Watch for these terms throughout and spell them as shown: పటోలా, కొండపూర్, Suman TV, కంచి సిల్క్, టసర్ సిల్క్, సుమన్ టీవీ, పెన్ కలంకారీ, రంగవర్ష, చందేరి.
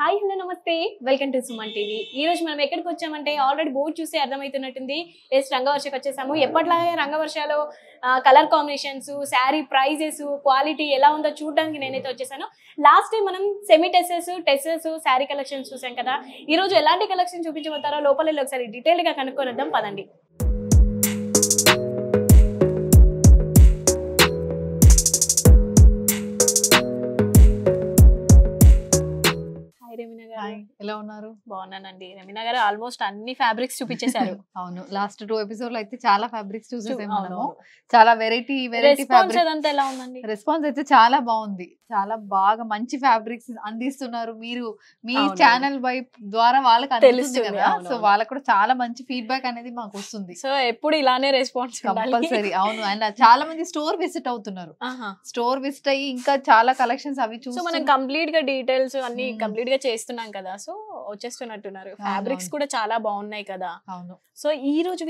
Hi, hello, namaste. Welcome to Suman TV. ఈ రోజు మనం ఎక్కడికి వచ్చామంటే ఆల్రెడీ బోర్డు చూసి అర్థమవుతున్నట్టుంది. ఎస్ రంగవర్షకు వచ్చేసాము. ఎప్పటిలాగే రంగవర్షలో colour combinations, sari prices, quality ఎలా ఉందో చూడడానికి నేనైతే వచ్చేసాను. లాస్ట్ టైం మనం సెమీ టెసెస్, టెసెస్, శారీ కలెక్షన్స్ చూసాం కదా. ఈ రోజు ఎలాంటి కలెక్షన్ చూపించబోతారో లోపల ఒకసారి డీటెయిల్గా కనుక్కొనిద్దాం పదండి. ఎలా ఉన్నారు? బాగున్నానండి. రమీనా గారు ఆల్మోస్ట్ అన్ని ఫ్యాబ్రిక్స్ చూపించేశారు. అవును, లాస్ట్ 2 ఎపిసోడ్ లో అయితే చాలా ఫ్యాబ్రిక్స్ చూసేసాము. చాలా వెరైటీ వెరైటీ ఫ్యాబ్రిక్స్. రెస్పాన్స్ అయితే చాలా బాగుంది. చాలా బాగా మంచి ఫ్యాబ్రిక్స్ అందిస్తున్నారు మీరు మీ ఛానల్ వైపు ద్వారా. వాళ్ళకి తెలుస్తుంది కదా, సో వాళ్ళకి కూడా చాలా మంచి ఫీడ్బ్యాక్ అనేది మాకు వస్తుంది. సో ఎప్పుడు ఇలానే రెస్పాన్స్ కంపల్సరీ. అవును, అండ్ చాలా మంది స్టోర్ విజిట్ అవుతున్నారు. స్టోర్ విజిట్ అయ్యి ఇంకా చాలా కలెక్షన్స్ అవి చూసి మనం కంప్లీట్ గా డీటెయిల్స్ అన్ని కంప్లీట్ గా చేస్తున్నాం కదా, సో వచ్చేస్తున్నట్టున్నారు. ఫ్యాబ్రిక్స్ కూడా చాలా బాగున్నాయి కదా. అవును, సో ఈ రోజు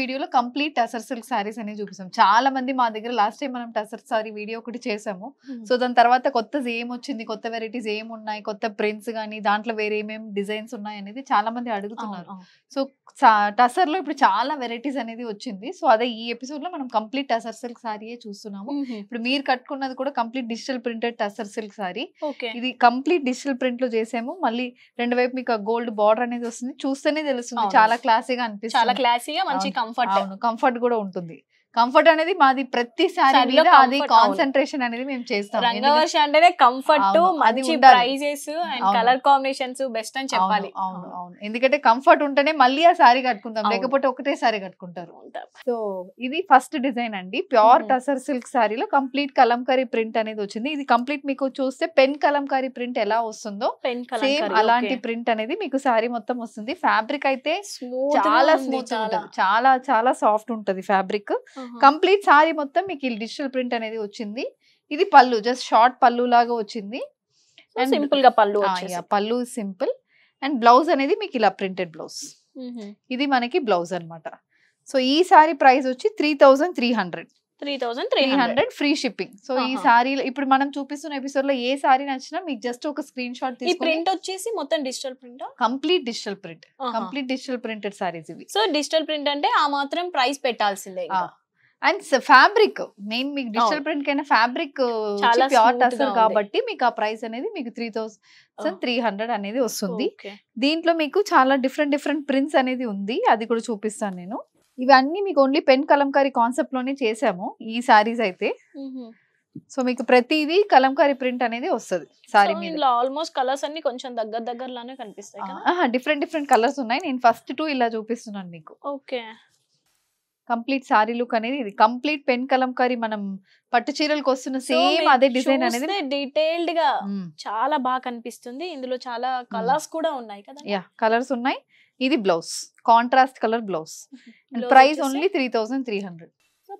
వీడియోలో కంప్లీట్ టసర్ సిల్క్ సారీస్ అనేది చూపిస్తాం. చాలా మంది మా దగ్గర లాస్ట్ టైం మనం టసర్ సారీ వీడియో ఒకటి చేసాము. సో దాని తర్వాత కొత్త ఏం వచ్చింది, కొత్త వెరైటీస్ ఏమి ఉన్నాయి, కొత్త ప్రింట్స్ కానీ దాంట్లో వేరే ఏమేమి డిజైన్స్ ఉన్నాయి అనేది చాలా మంది అడుగుతున్నారు. సో టసర్ లో ఇప్పుడు చాలా వెరైటీస్ అనేది వచ్చింది. సో అదే ఈ ఎపిసోడ్ లో మనం కంప్లీట్ టసర్ సిల్క్ సారీయే చూస్తున్నాము. ఇప్పుడు మీరు కట్టుకున్నది కూడా complete digital printed టసర్ సిల్క్ sari. ఇది కంప్లీట్ డిజిటల్ ప్రింట్ లో చేసాము. మళ్ళీ రెండు వైపు మీకు గోల్డ్ బార్డర్ అనేది వస్తుంది. చూస్తేనే తెలుస్తుంది చాలా క్లాసీగా అనిపిస్తుంది. చాలా క్లాసీగా మంచి కంఫర్ట్. అవును, కంఫర్ట్ కూడా ఉంటుంది. కంఫర్ట్ అనేది మాది ప్రతి సారీ అది కాన్సంట్రేషన్ అనేది మేము చేస్తాం. రంగవర్ష అంటేనే కంఫర్ట్, మంచి prices and colour combinations best అని చెప్పాలి. అవును అవును, ఎందుకంటే కంఫర్ట్ ఉంటేనే మళ్ళీ ఆ సారీ కట్టుకుంటాం, లేకపోతే ఒకటే సారీ కట్టుకుంటారు. సో ఇది ఫస్ట్ డిజైన్ అండి. ప్యూర్ టసర్ సిల్క్ సారీలో కంప్లీట్ కలంకారీ ప్రింట్ అనేది వచ్చింది. ఇది కంప్లీట్ మీకు చూస్తే పెన్ కలంకారీ ప్రింట్ ఎలా వస్తుందో సేమ్ అలాంటి ప్రింట్ అనేది మీకు సారీ మొత్తం వస్తుంది. ఫ్యాబ్రిక్ అయితే చాలా స్మూత్ ఉంటుంది, చాలా చాలా సాఫ్ట్ ఉంటుంది ఫ్యాబ్రిక్. కంప్లీట్ సారీ మొత్తం మీకు డిజిటల్ ప్రింట్ అనేది వచ్చింది. ఇది పళ్ళు జస్ట్ షార్ట్ పళ్ళు లాగా వచ్చింది. సింపుల్ గా పళ్ళు, పళ్ళు సింపుల్. అండ్ బ్లౌజ్ అనేది మీకు ఇలా ప్రింటెడ్ బ్లౌజ్. ఇది మనకి బ్లౌజ్ అన్నమాట. సో ఈ సారీ ప్రైస్ వచ్చి 3,300 ఫ్రీ షిప్పింగ్. సో ఈ సారీ ఇప్పుడు మనం చూపిస్తున్న ఎపిసోడ్ లో ఏ సారీ నచ్చినా మీకు జస్ట్ ఒక స్క్రీన్ షాట్ తీసి ప్రింట్ వచ్చేసి మొత్తం digital print, complete digital print, complete digital printed saris ఇవి. సో డిజిటల్ ప్రింట్ అంటే ఆ మాత్రం ప్రైస్ పెట్టాల్సిందే. అండ్ ఫ్యాబ్రిక్ నేను మీకు డిజిటల్ ప్రింట్ కైనా ఫ్యాబ్రిక్ ప్యూర్ టసర్ కాబట్టి మీకు ఆ ప్రైస్ అనేది మీకు 3,300 అనేది వస్తుంది. దీంట్లో మీకు చాలా డిఫరెంట్ డిఫరెంట్ ప్రింట్స్ అనేది ఉంది, అది కూడా చూపిస్తాను నేను. ఇవన్నీ మీకు ఓన్లీ పెన్ కలంకారీ కాన్సెప్ట్ లోనే చేసాము ఈ సారీస్ అయితే. సో మీకు ప్రతిదీ కలంకారీ ప్రింట్ అనేది వస్తుంది సారీ మీద. ఆల్మోస్ట్ కలర్స్ అన్ని కొంచెం దగ్గర దగ్గరలానే కనిపిస్తాయి. డిఫరెంట్ డిఫరెంట్ కలర్స్ ఉన్నాయి. నేను ఫస్ట్ 2 ఇలా చూపిస్తున్నాను మీకు. ఓకే, కంప్లీట్ సారీ లుక్ అనేది ఇది. కంప్లీట్ పెన్ కలంకారీ మనం పట్టు చీరలకు వస్తున్న సేమ్ అదే డిజైన్ అనేది డీటెయిల్డ్ గా చాలా బాగా కనిపిస్తుంది. ఇందులో చాలా కలర్స్ కూడా ఉన్నాయి కదా. యా, కలర్స్ ఉన్నాయి. ఇది blouse, contrast colour blouse. And price only 3,300.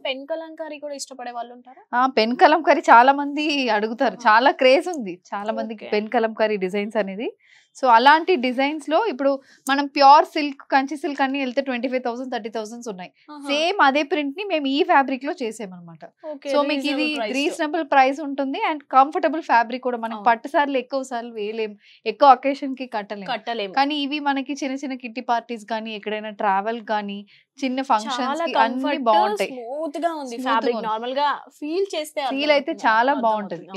పెన్ కలంకారీ కూడా ఇష్టపడే వాళ్ళు ఉంటారా? పెన్ కలంకారీ చాలా మంది అడుగుతారు, చాలా క్రేజ్ ఉంది చాలా మందికి పెన్ కలంకారీ డిజైన్స్ అనేది. సో అలాంటి డిజైన్స్ లో ఇప్పుడు మనం ప్యూర్ సిల్క్, కంచి సిల్క్ అన్ని వెళ్తే 25,000-30,000 ఉన్నాయి. సేమ్ అదే ప్రింట్ ని మేము ఈ ఫ్యాబ్రిక్ లో చేసామన్నమాట. సో మీకు ఇది రీజనబుల్ ప్రైస్ ఉంటుంది అండ్ కంఫర్టబుల్ ఫ్యాబ్రిక్ కూడా. మనం పట్టు సార్లు ఎక్కువ సార్లు వేయలేం, ఎక్కువ అకేషన్ కి కట్టలేము. కానీ ఇవి మనకి చిన్న చిన్న కిట్టి పార్టీస్ కానీ, ఎక్కడైనా ట్రావెల్ కానీ, చిన్న ఫంక్షన్స్ అన్ని బాగుంటాయి. స్మూత్ గా ఉంది ఫ్యాబ్రిక్, నార్మల్ గా ఫీల్ చేస్తే ఫీల్ అయితే చాలా బాగుంటది.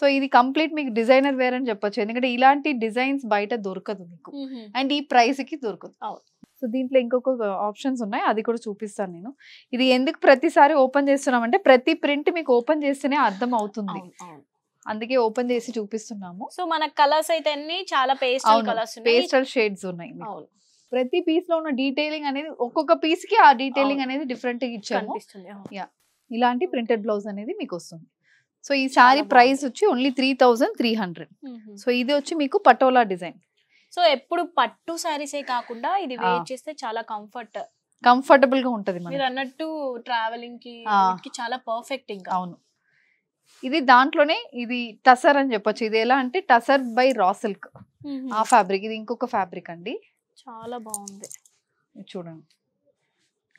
సో ఇది కంప్లీట్ మీకు డిజైనర్ వేర్ అని చెప్పొచ్చు, ఎందుకంటే ఇలాంటి డిజైన్స్ బయట దొరకదు మీకు అండ్ ఈ ప్రైస్ కి దొరకదు. సో దీంట్లో ఇంకొక ఆప్షన్స్ ఉన్నాయి, అది కూడా చూపిస్తాను నేను. ఇది ఎందుకు ప్రతిసారి ఓపెన్ చేస్తున్నాం అంటే ప్రతి ప్రింట్ మీకు ఓపెన్ చేస్తేనే అర్థం అవుతుంది, అందుకే ఓపెన్ చేసి చూపిస్తున్నాము. సో మన కలర్స్ అయితే అన్ని చాలా పేస్టల్ షేడ్స్ ఉన్నాయి. ప్రతి పీస్ లో ఉన్న డీటెయిలింగ్ అనేది ఒక్కొక్క పీస్ కి ఆ డీటెయిలింగ్ అనేది డిఫరెంట్ గా ఇచ్చాము. యా, ఇలాంటి ప్రింటెడ్ బ్లౌజ్ అనేది మీకు వస్తుంది. సో ఈ సారీ ప్రైస్ వచ్చి ఓన్లీ 3,300. సో ఇది వచ్చి మీకు పటోలా డిజైన్. సో ఎప్పుడు పట్టు సారీసే కాకుండా ఇది వేర్ చేస్తే చాలా కంఫర్టబుల్ గా ఉంటది. మీరు అన్నట్టు ట్రావెలింగ్ కి చాలా పర్ఫెక్ట్. ఇంకా అవును, ఇది దాంట్లోనే ఇది టసర్ అని చెప్పొచ్చు. ఇది ఎలా అంటే టసర్ బై రా సిల్క్ ఆ ఫ్యాబ్రిక్. ఇది ఇంకొక ఫ్యాబ్రిక్ అండి, చాలా బాగుంది చూడండి.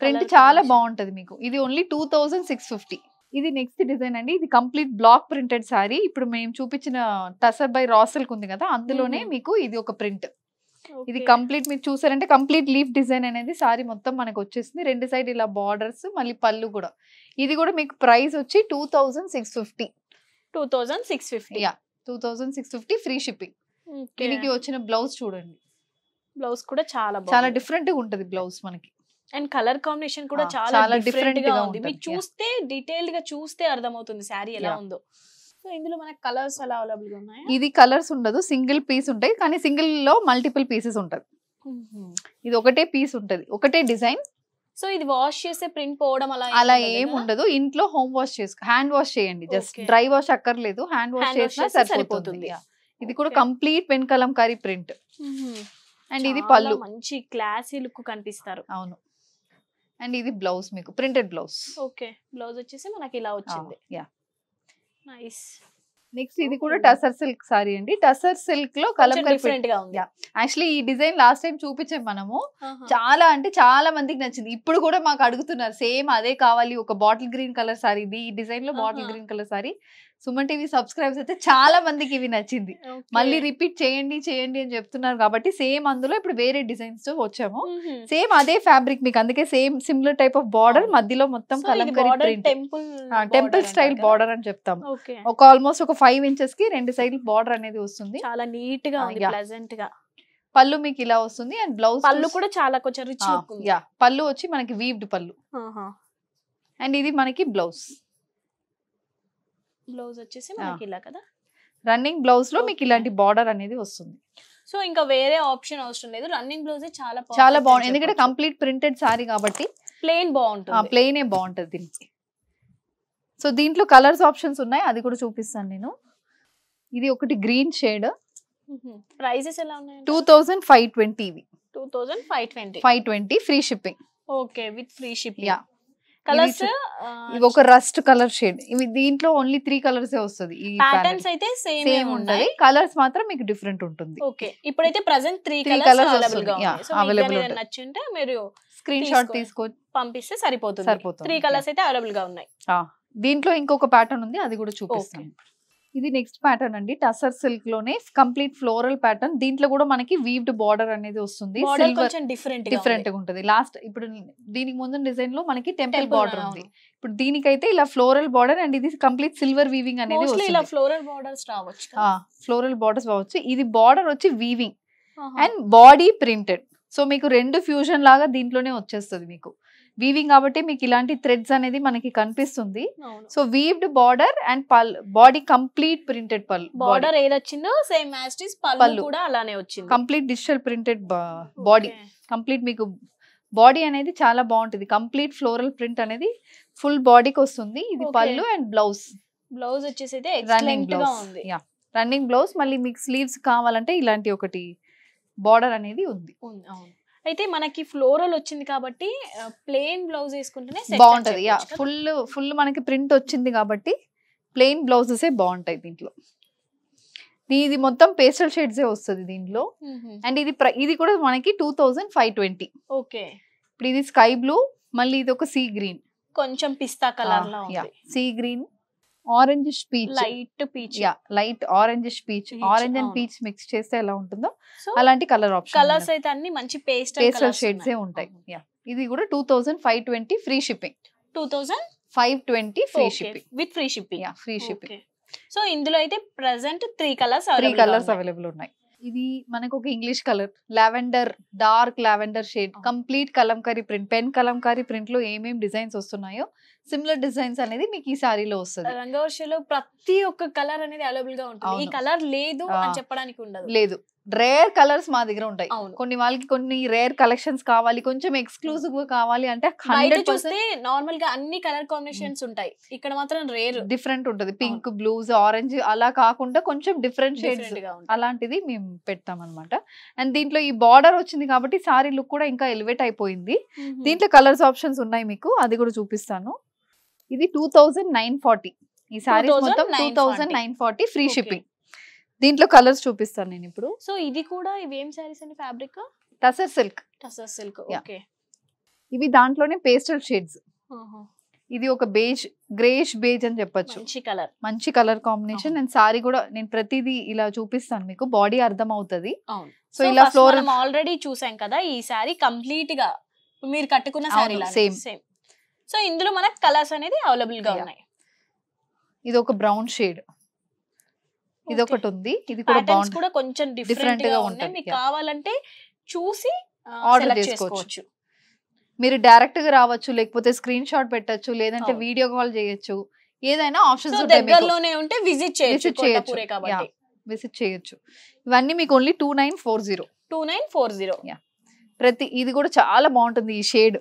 ప్రింట్ చాలా బాగుంటది మీకు. ఇది ఓన్లీ 2,650. ఇది నెక్స్ట్ డిజైన్ అండి. ఇది కంప్లీట్ బ్లాక్ ప్రింటెడ్ సారీ. ఇప్పుడు మేము చూపించిన టసర్ బై రాసల్ ఉంది కదా, అందులోనే మీకు ఇది ఒక ప్రింట్. ఇది కంప్లీట్ మీరు చూసారంటే కంప్లీట్ లీఫ్ డిజైన్ అనేది సారీ మొత్తం మనకు వచ్చేసింది. రెండు సైడ్ ఇలా బార్డర్స్, మళ్ళీ పళ్ళు కూడా. ఇది కూడా మీకు ప్రైస్ వచ్చి 2650. 2650. Yeah, 2650 free shipping. దీనికి వచ్చిన బ్లౌజ్ చూడండి, బ్లౌజ్ కూడా చాలా చాలా డిఫరెంట్ గా ఉంటది బ్లౌజ్ మనకి. అండ్ కలర్ కాంబినేషన్ కూడా చాలా డిఫరెంట్ గా ఉంది. మీరు చూస్తే డీటెయిల్డ్ గా చూస్తే అర్థమవుతుంది సారీ ఎలా ఉందో. సో ఇందులో మనకి కలర్స్ అలా అవైలబుల్ గా ఉన్నాయి. ఇది కలర్స్ ఉండదు, సింగిల్ పీస్ ఉంటాయి, కానీ సింగిల్ లో మల్టిపుల్ పీసెస్ ఉంటది. ఇది ఒకటే పీస్ ఉంటది, ఒకటే డిజైన్. సో ఇది వాష్ చేసే ప్రింట్ పోవడం అలా ఏం ఉండదు. ఇంట్లో హోమ్ వాష్ చేసుకో, హ్యాండ్ వాష్ చేయండి. జస్ట్ డ్రై వాష్ అక్కర్లేదు, హ్యాండ్ వాష్ చేసినా సరిపోతుంది. ఇది కూడా complete పెన్ కలంకారీ print. And ఇది పళ్ళు, మంచి క్లాసీ లుక్ కనిపిస్తారు. అవును. అండ్ ఇది బ్లౌజ్ మీకు ప్రింటెడ్ బ్లౌజ్. ఓకే, బ్లౌజ్ వచ్చేసి మనకి ఇలా వచ్చింది. Yeah, nice. నెక్స్ట్ ఇది కూడా టసర్ సిల్క్ సారీ అండి. టసర్ సిల్క్ లో కలంకారీ ప్రింట్ గా ఉంది. యాక్చువల్లీ ఈ డిజైన్ లాస్ట్ టైం చూపించాం మనము. చాలా అంటే చాలా మందికి నచ్చింది. ఇప్పుడు కూడా మాకు అడుగుతున్నారు సేమ్ అదే కావాలి, ఒక బాటిల్ గ్రీన్ కలర్ సారీ. ఇది ఈ డిజైన్ లో bottle green colour sari. సుమన్ టీవీ subscribers అయితే చాలా మందికి ఇవి నచ్చింది. మళ్ళీ రిపీట్ చేయండి చేయండి అని చెప్తున్నారు. కాబట్టి సేమ్ అందులో ఇప్పుడు వేరే డిజైన్స్ తో వచ్చాము. సేమ్ అదే ఫ్యాబ్రిక్ మీకు, అందుకే same similar type of border, మధ్యలో మొత్తం కలంకారీ టెంపుల్ స్టైల్ బార్డర్ అని చెప్తాం. ఒక ఆల్మోస్ట్ ఒక 5 inches కి రెండు సైడ్ బార్డర్ అనేది వస్తుంది. చాలా నీట్ గా ఉంది, ప్లెజెంట్ గా. పళ్ళు మీకు ఇలా వస్తుంది. అండ్ బ్లౌజ్ పళ్ళు కూడా చాలా కొంచెం రిచ్ లుక్. యా, పళ్ళు వచ్చి మనకి వీవ్డ్ పళ్ళు. అండ్ ఇది మనకి బ్లౌజ్. బ్లౌజ్ వచ్చేసి మనకి ఇలా కదా, రన్నింగ్ బ్లౌజ్ లో మీకు ఇలాంటి బార్డర్ అనేది వస్తుంది. సో ఇంకా వేరే ఆప్షన్ అవసరం లేదు, రన్నింగ్ బ్లౌజ్ చాలా చాలా బాగుంది. ఎందుకంటే కంప్లీట్ ప్రింటెడ్ సారీ కాబట్టి ప్లెయిన్ బాగుంటుంది, ప్లెయినే బాగుంటుంది దీనికి. సో దీంట్లో కలర్స్ ఆప్షన్స్ ఉన్నాయి, అది కూడా చూపిస్తాను నేను. ఇది ఒకటి గ్రీన్ షేడ్. ప్రైసెస్ ఎలా ఉన్నాయి? 2520 ఇవి. 2520 free shipping. Okay, with free shipping. Yeah, colours ఇది ఒక రస్ట్ కలర్ షేడ్. ఇవి దీంట్లో ఓన్లీ 3 కలర్స్ ఏ వస్తది. ఈ ప్యాటర్న్స్ అయితే సేమ్ ఉంటాయి, కలర్స్ మాత్రం మీకు డిఫరెంట్ ఉంటుంది. ఓకే, ఇప్పుడైతే ప్రెజెంట్ 3 కలర్స్ అవైలబుల్ గా ఉన్నాయి. సో మీకు నచ్చింటే మీరు స్క్రీన్ షాట్ తీసుకోండి, పంపిస్తే సరిపోతుంది. 3 కలర్స్ అయితే అవైలబుల్ గా ఉన్నాయి. దీంట్లో ఇంకొక ప్యాటర్న్ ఉంది, అది కూడా చూపిస్తాను. ఇది నెక్స్ట్ ప్యాటర్న్ అండి. టసర్ సిల్క్ లోనే కంప్లీట్ ఫ్లోరల్ ప్యాటర్న్. దీంట్లో కూడా మనకి వీవ్డ్ బార్డర్ అనేది వస్తుంది. డిఫరెంట్ గా ఉంటుంది. లాస్ట్ ఇప్పుడు దీనికి ముందు డిజైన్ లో మనకి టెంపుల్ బార్డర్ ఉంది. ఇప్పుడు దీనికైతే ఇలా ఫ్లోరల్ బార్డర్. అండ్ ఇది కంప్లీట్ సిల్వర్ వీవింగ్ అనేది వస్తుంది. ఫ్లోరల్ బార్డర్స్ రావచ్చు. ఇది బార్డర్ వచ్చి weaving and body printed. So మీకు రెండు ఫ్యూజన్ లాగా దీంట్లోనే వచ్చేస్తుంది. మీకు వీవింగ్ కాబట్టి మీకు ఇలాంటి థ్రెడ్స్ అనేది మనకి కనిపిస్తుంది. So weaved border and body complete printed. Pallu border ఏది వచ్చిందో సేమ్ యాజ్ ఇస్, పళ్ళు కూడా అలానే వచ్చింది. Complete digital printed body. Complete మీకు బాడీ అనేది చాలా బాగుంటుంది. కంప్లీట్ ఫ్లోరల్ ప్రింట్ అనేది ఫుల్ బాడీకి వస్తుంది. ఇది పళ్ళు అండ్ బ్లౌజ్. బ్లౌజ్ వచ్చేసి running blouse. Yeah, running blouse. మళ్ళీ మీకు స్లీవ్స్ కావాలంటే ఇలాంటి ఒకటి బార్డర్ అనేది ఉంది. అయితే మనకి ఫ్లోరల్ వచ్చింది కాబట్టి ప్లెయిన్ బ్లౌజ్ వేసుకుంటేనే బాగుంటది. ఫుల్ ఫుల్ మనకి ప్రింట్ వచ్చింది కాబట్టి ప్లెయిన్ బ్లౌజెస్ బాగుంటాయి దీంట్లో. ఇది మొత్తం పేస్టల్ షేడ్స్ వస్తుంది దీంట్లో. అండ్ ఇది కూడా మనకి 2520. ఓకే, ఇప్పుడు ఇది స్కై బ్లూ, మళ్ళీ ఇది ఒక సీ గ్రీన్, కొంచెం పిస్తా కలర్ లో ఉంది. Sea green, orange peach, light peach. Yeah, light orange peach. Orange and peach mix చేస్తే ఎలా ఉంటుందో అలాంటి కలర్ ఆప్షన్. కలర్స్ అయితే అన్ని మంచి పేస్టల్ షేడ్స్ ఏ ఉంటాయి. యా, ఇది కూడా 2520 free shipping. 2520 free shipping with free shipping. Yeah, free shipping. So ఇందులో అయితే ప్రెజెంట్ 3 కలర్స్ అవైలబుల్ ఉన్నాయి. ఇది మనకు ఒక English colour, lavender, dark lavender shade. Complete kalamkari print, పెన్ కలంకారీ print లో ఏమేమి డిజైన్స్ వస్తున్నాయో సిమిలర్ డిజైన్స్ అనేది మీకు ఈ సారీలో వస్తుంది. రంగవర్షలో ప్రతి ఒక్క కలర్ అనేది అవైలబుల్ గా ఉంటుంది. ఈ కలర్ లేదు అని చెప్పడానికి ఉండదు. లేదు, రేర్ కలర్స్ మా దగ్గర ఉంటాయి. కొన్ని వాళ్ళకి కొన్ని రేర్ కలెక్షన్స్ కావాలి, కొంచెం ఎక్స్క్లూజివ్ గా కావాలి అంటే 100% నార్మల్ గా అన్ని కలర్ కాంబినేషన్స్ ఉంటాయి. ఇక్కడ మాత్రం రేర్ డిఫరెంట్ ఉంటది. పింక్, బ్లూస్, ఆరెంజ్ అలా కాకుండా కొంచెం డిఫరెంట్ షేడ్స్ అలాంటిది మేము పెడతాం అనమాట. అండ్ దీంట్లో ఈ బార్డర్ వచ్చింది కాబట్టి సారీ లుక్ కూడా ఇంకా ఎలివేట్ అయిపోయింది. దీంట్లో కలర్స్ ఆప్షన్స్ ఉన్నాయి మీకు, అది కూడా చూపిస్తాను. ఇది 2940. ఈ సారీ మొత్తం 2940 ఫ్రీ షిప్పింగ్. దీంట్లో కలర్స్ చూపిస్తాను నేను ఇప్పుడు. సో ఇది కూడా ఇవేం సారీస్ అండి? Fabric టసర్ సిల్క్. ఓకే, ఇవి దాంట్లోనే పేస్టల్ షేడ్స్. ఇది ఒక బేజ్ గ్రేష్ బేజ్ అని చెప్పొచ్చు. మంచి కలర్ కాంబినేషన్ అండ్ సారీ కూడా నేను ప్రతిదీ ఇలా చూపిస్తాను మీకు, బాడీ అర్థం అవుతుంది. సో ఇలా ఫ్లోర్ ఆల్రెడీ చూసాం కదా, ఈ సారీ కంప్లీట్ గా మీరు కట్టుకున్న సారీ సేమ్ సేమ్. సో ఇందులో మనకు కలర్స్ అనేది అవైలబుల్ గా ఉన్నాయి. ఇది ఒక బ్రౌన్ షేడ్, ఇది ఒకటి ఉంది, ఇది కూడా కొంచెం డిఫరెంట్ గా ఉంటుంది. మీకు కావాలంటే చూసి ఆర్డర్ చేసుకోవచ్చు. మీరు డైరెక్ట్ గా రావచ్చు, లేకపోతే స్క్రీన్ షాట్ పెట్టచ్చు, లేదంటే వీడియో కాల్ చేయొచ్చు, ఏదైనా ఆప్షన్స్ విజిట్ చేయొచ్చు. ఇవన్నీ మీకు ఓన్లీ 2940. ప్రతి ఇది కూడా చాలా బాగుంటుంది. ఈ షేడ్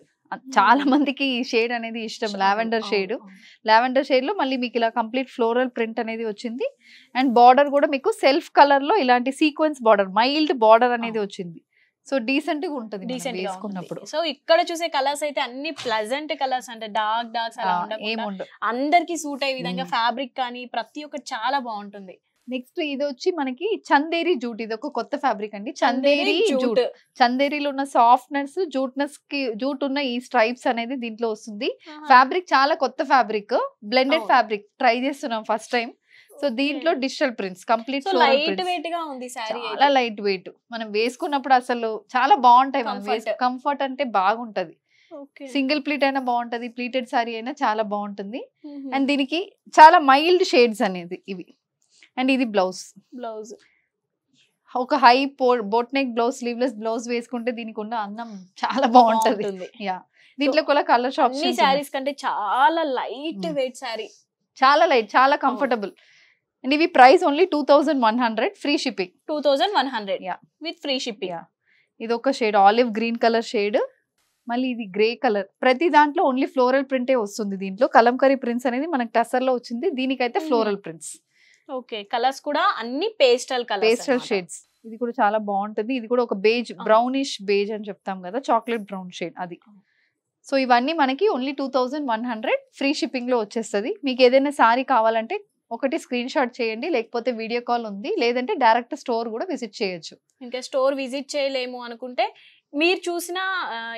చాలా మందికి ఈ షేడ్ అనేది ఇష్టం, లావెండర్ షేడ్. లావెండర్ షేడ్ లో మళ్ళీ మీకు ఇలా కంప్లీట్ ఫ్లోరల్ ప్రింట్ అనేది వచ్చింది అండ్ బార్డర్ కూడా మీకు సెల్ఫ్ కలర్ లో ఇలాంటి సీక్వెన్స్ బార్డర్, మైల్డ్ బార్డర్ అనేది వచ్చింది. సో డీసెంట్ గా ఉంటది వేసుకున్నప్పుడు. సో ఇక్కడ చూసే కలర్స్ అయితే అన్ని ప్లెజెంట్ కలర్స్, అంటే డార్క్ డార్క్స్ అలా ఉండకుండా అందరికి సూట్ అయ్యే విధంగా ఫ్యాబ్రిక్ కానీ ప్రతి ఒక్కటి చాలా బాగుంటుంది. నెక్స్ట్ ఇది వచ్చి మనకి చందేరి జూట్. ఇది ఒక కొత్త ఫ్యాబ్రిక్ అండి, చందేరి జూట్. చందేరిలో ఉన్న సాఫ్ట్నెస్, జూట్నెస్ కి జూట్ ఉన్న ఈ స్ట్రైప్స్ అనేది దీంట్లో వస్తుంది. ఫ్యాబ్రిక్ చాలా కొత్త ఫ్యాబ్రిక్, బ్లెండెడ్ ఫ్యాబ్రిక్ ట్రై చేస్తున్నాం ఫస్ట్ టైం. సో దీంట్లో digital prints, complete light weight గా ఉంది సారీ, చాలా లైట్ వెయిట్. మనం వేసుకున్నప్పుడు అసలు చాలా బాగుంటాయి, మనం కంఫర్ట్ అంటే బాగుంటది. సింగిల్ ప్లీట్ అయినా బాగుంటది, ప్లీటెడ్ సారీ అయినా చాలా బాగుంటుంది. అండ్ దీనికి చాలా మైల్డ్ షేడ్స్ అనేది ఇవి. అండ్ ఇది బ్లౌజ్, ఒక high boat neck blouse, sleeveless blouse వేసుకుంటే దీనికి ఉన్న అందం చాలా బాగుంటది. యా, దీంట్లో కూడా కలర్ ఆప్షన్స్ సారీస్ కంటే చాలా లైట్ వెయిట్ సారీ, చాలా లైట్, చాలా కంఫర్టబుల్. అండ్ ఇవి price only 2100, free shipping. 2100 with free shipping. ఇది ఒక shade, olive green colour shade. మళ్ళీ ఇది గ్రే కలర్. ప్రతి దాంట్లో ఓన్లీ ఫ్లోరల్ ప్రింటే వస్తుంది. దీంట్లో కలంకరీ ప్రింట్స్ అనేది మనకి టసర్ లో వచ్చింది, దీనికైతే ఫ్లోరల్ ప్రింట్స్. ఓకే, కలర్స్ కూడా అన్ని పేస్టల్ కలర్, పేస్టల్ షేడ్స్. ఇది కూడా చాలా బాగుంటుంది. ఇది కూడా ఒక బేజ్, బ్రౌనిష్ బేజ్ అని చెప్తాం కదా, చాక్లెట్ బ్రౌన్ షేడ్ అది. సో ఇవన్నీ మనకి ఓన్లీ 2100, ఫ్రీ షిప్పింగ్ లో వచ్చేస్తుంది. మీకు ఏదైనా సారీ కావాలంటే ఒకటి స్క్రీన్ షాట్ చేయండి, లేకపోతే వీడియో కాల్ ఉంది, లేదంటే డైరెక్ట్ స్టోర్ కూడా విజిట్ చేయొచ్చు. ఇంకా స్టోర్ విజిట్ చేయలేము అనుకుంటే మీరు చూసిన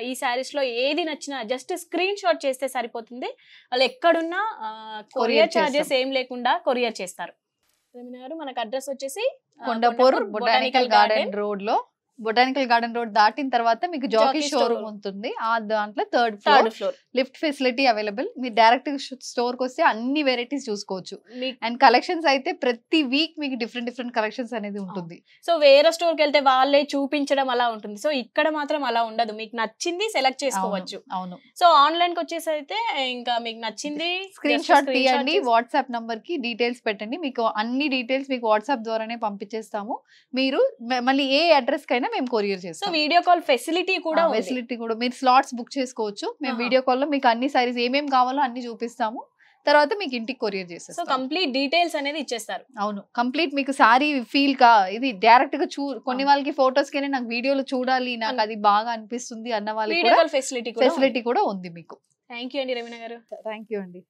ఈ శారీస్ లో ఏది నచ్చినా జస్ట్ స్క్రీన్ షాట్ చేస్తే సరిపోతుంది. వాళ్ళు ఎక్కడున్నా కొరియర్ ఛార్జెస్ ఏం లేకుండా కొరియర్ చేస్తారు. మనకు అడ్రస్ వచ్చేసి కొండపూర్ బొటానికల్ గార్డెన్ రోడ్ లో, బొటానికల్ గార్డెన్ రోడ్ దాటిన తర్వాత మీకు జాకీ షోరూమ్ ఉంటుంది. ఆ దాంట్లో 3rd floor lift facility available. మీరు డైరెక్ట్ స్టోర్ కి వస్తే అన్ని వెరైటీస్ చూసుకోవచ్చు. అండ్ కలెక్షన్స్ అయితే ప్రతి వీక్ మీకు డిఫరెంట్ డిఫరెంట్ కలెక్షన్స్ అనేది ఉంటుంది. సో వేరే స్టోర్ కి వెళ్తే వాళ్ళే చూపించడం అలా ఉంటుంది. సో ఇక్కడ మాత్రం అలా ఉండదు, మీకు నచ్చింది సెలెక్ట్ చేసుకోవచ్చు. అవును. సో ఆన్లైన్ కి వచ్చేసి అయితే ఇంకా మీకు నచ్చింది స్క్రీన్ షాట్ తీయండి, వాట్సాప్ నంబర్ కి డీటెయిల్స్ పెట్టండి, మీకు అన్ని డీటెయిల్స్ మీకు వాట్సాప్ ద్వారానే పంపించేస్తాము. మీరు మళ్ళీ ఏ అడ్రస్ కైనా మేము కొరియర్ చేస్తాం. వీడియో కాల్ ఫెసిలిటీ కూడా, మీరు స్లాట్స్ బుక్ చేసుకోవచ్చు. మేము వీడియో కాల్ లో మీకు అన్ని సారీస్ ఏమేమి కావాలో అన్ని చూపిస్తాము. తర్వాత మీకు ఇంటికి కొరియర్ చేస్తాం. సో కంప్లీట్ డీటెయిల్స్ అనేది ఇచ్చేస్తారు. అవును, కంప్లీట్ మీకు సారీ ఫీల్ కా ఇది డైరెక్ట్ గా కొన్ని వాళ్ళకి ఫొటోస్ కి నాకు వీడియోలో చూడాలి, నాకు అది బాగా అనిపిస్తుంది అన్న వాళ్ళకి ఫెసిలిటీ కూడా ఉంది మీకు. థ్యాంక్ యూ అండి రవీణ గారు. థ్యాంక్ యూ అండి.